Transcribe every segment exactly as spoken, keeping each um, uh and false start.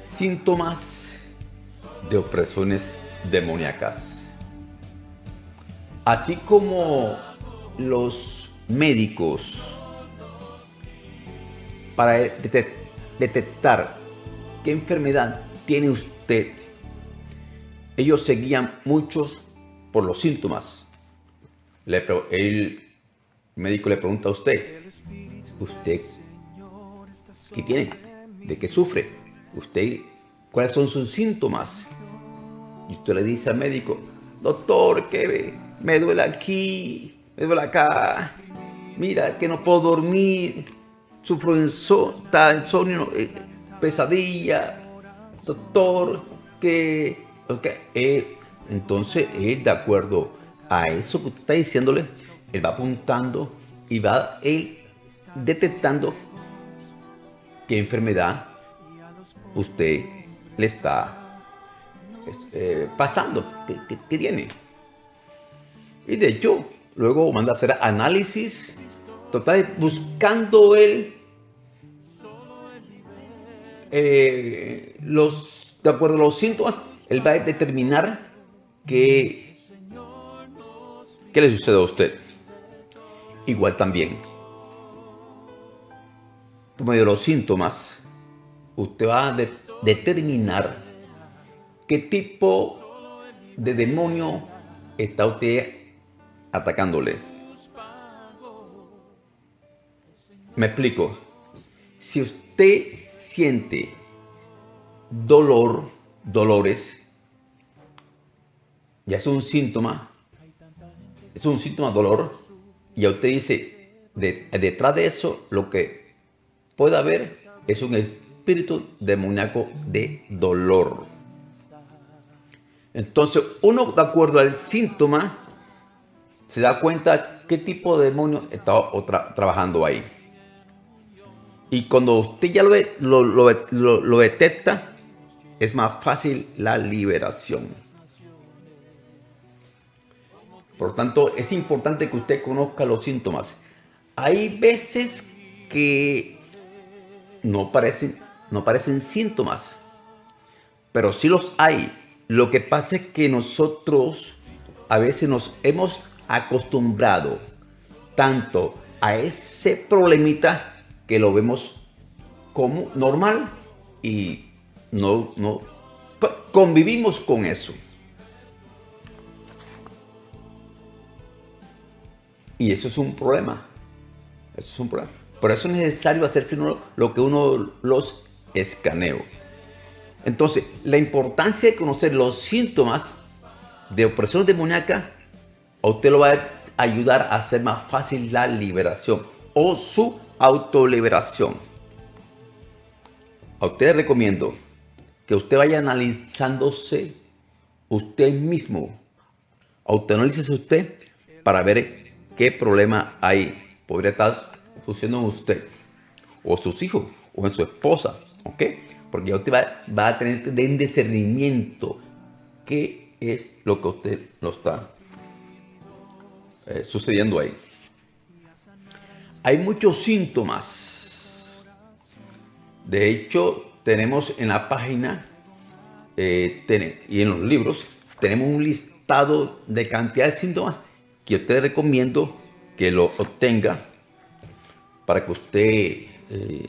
Síntomas de opresiones demoníacas. Así como los médicos, para detectar qué enfermedad tiene usted, ellos seguían muchos por los síntomas. Le, el médico le pregunta a usted, ¿usted qué tiene? ¿De qué sufre? ¿Usted cuáles son sus síntomas? Y usted le dice al médico, doctor, que ve, me duele aquí, me duele acá, mira que no puedo dormir, sufro insomnio, pesadilla, doctor, que... Okay. Eh, entonces, eh, de acuerdo a eso que usted está diciéndole, él va apuntando y va él detectando qué enfermedad usted le está eh, pasando, qué, qué, qué tiene. Y de hecho, luego manda a hacer análisis, total, buscando él eh, los, de acuerdo a los síntomas, él va a determinar qué, qué le sucede a usted. Igual también, por medio de los síntomas, usted va a de, determinar qué tipo de demonio está usted atacándole. Me explico. Si usted siente dolor, dolores, ya es un síntoma, es un síntoma de dolor, y usted dice, de, detrás de eso lo que puede haber es un espíritu demoníaco de dolor. Entonces uno, de acuerdo al síntoma, se da cuenta qué tipo de demonio está tra trabajando ahí. Y cuando usted ya lo, lo, lo, lo, lo detecta, es más fácil la liberación. Por lo tanto, es importante que usted conozca los síntomas. Hay veces que no parecen, no parecen síntomas, pero sí los hay. Lo que pasa es que nosotros a veces nos hemos acostumbrado tanto a ese problemita que lo vemos como normal y No, no, convivimos con eso. Y eso es un problema. Eso es un problema. Por eso es necesario hacerse uno, lo que uno los escaneo. Entonces, la importancia de conocer los síntomas de opresión demoníaca a usted lo va a ayudar a hacer más fácil la liberación o su autoliberación. A usted le recomiendo que usted vaya analizándose usted mismo, autoanalícese usted para ver qué problema hay. Podría estar sucediendo en usted, o sus hijos, o en su esposa, ¿ok? Porque ya usted va, va a tener un discernimiento qué es lo que usted lo está eh, sucediendo ahí. Hay muchos síntomas. De hecho, tenemos en la página eh, ten, y en los libros, tenemos un listado de cantidad de síntomas que yo te recomiendo que lo obtenga para que usted, eh,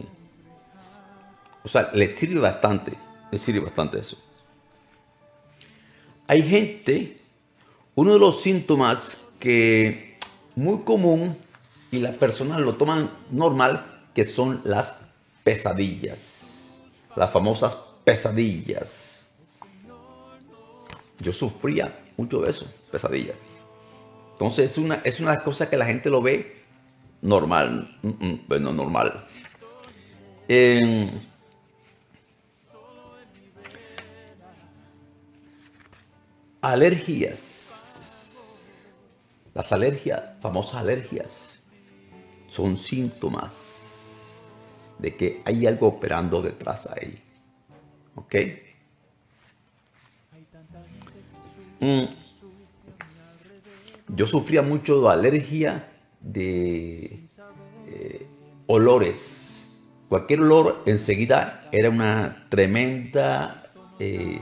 o sea, le sirve bastante, le sirve bastante eso. Hay gente, uno de los síntomas que muy común y las personas lo toman normal, que son las pesadillas. Las famosas pesadillas. Yo sufría mucho de eso, pesadillas. Entonces es una, es una cosa que la gente lo ve normal. Bueno, normal. Eh, alergias. Las alergias, famosas alergias, son síntomas de que hay algo operando detrás ahí, ¿ok? Mm. Yo sufría mucho de alergia de eh, olores, Cualquier olor enseguida era una tremenda eh,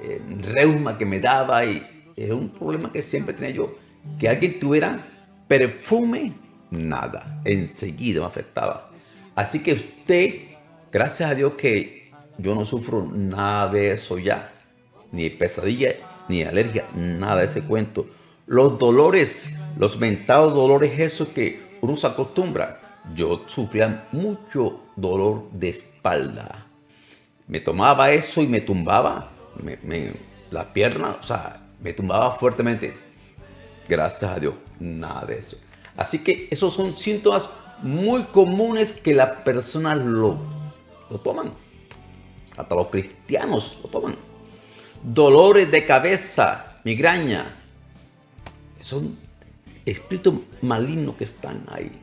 eh, reuma que me daba, y es un problema que siempre tenía yo, que alguien tuviera perfume, nada, enseguida me afectaba. Así que usted, gracias a Dios que yo no sufro nada de eso ya, ni pesadilla, ni alergia, nada de ese cuento. Los dolores, los mentados dolores esos que uno se acostumbra. Yo sufría mucho dolor de espalda. Me tomaba eso y me tumbaba me, me, la pierna, o sea, me tumbaba fuertemente. Gracias a Dios, nada de eso. Así que esos son síntomas muy comunes que las personas lo, lo toman. Hasta los cristianos lo toman. Dolores de cabeza, migraña. Son espíritus malignos que están ahí.